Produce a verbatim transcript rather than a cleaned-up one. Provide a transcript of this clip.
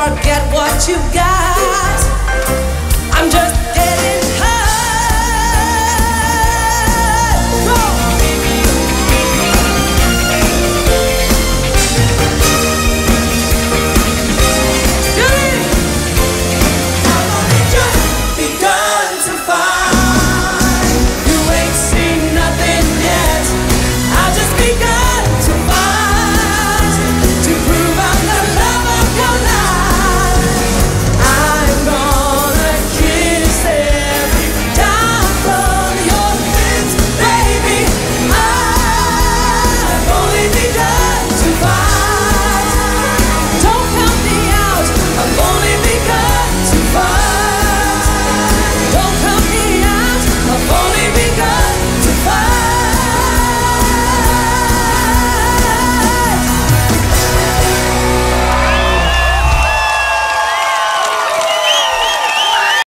forget what you got.